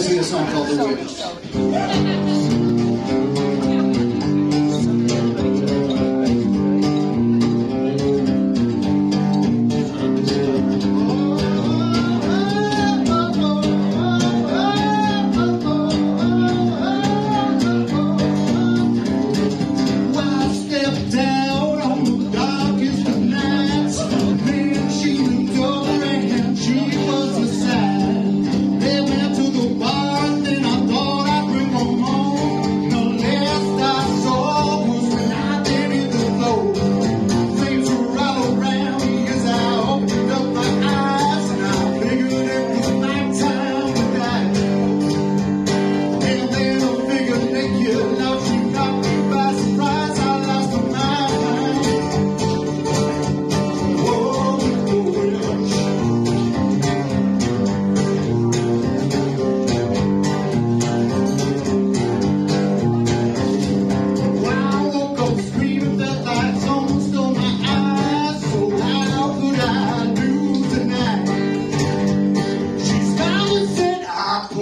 This is a song called The Witch.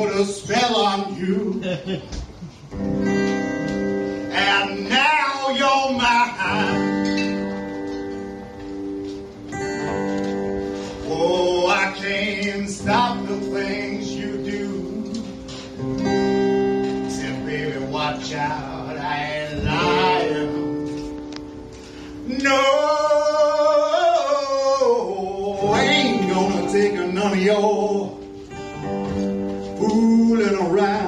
A spell on you, and now you're mine. Oh, I can't stop the things you do. Said, baby, watch out, I ain't lying. No, I ain't gonna take none of your fooling around.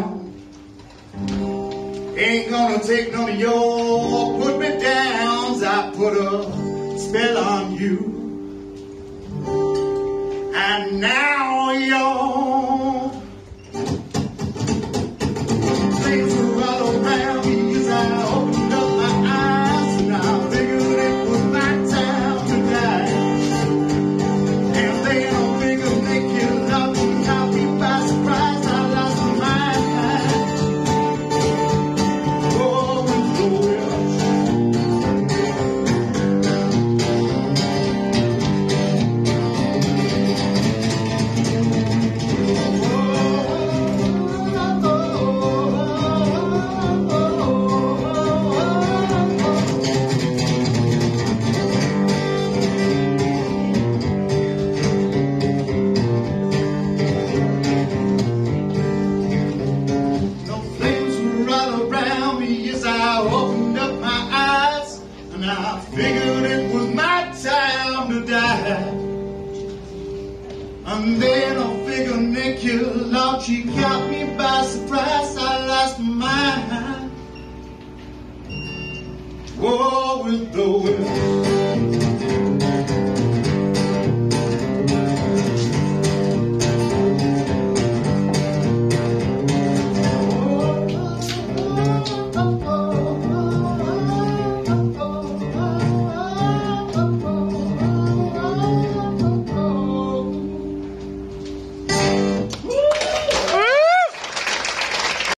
Ain't gonna take none of your put me downs. I put a spell on you, and now you're things are all around me as I opened up my eyes, and I figured it was my time to die. And then I figured making love would not be by surprise. I figured it was my time to die, and then I figured naked love, she got me by surprise. I lost my mind. War with the wind.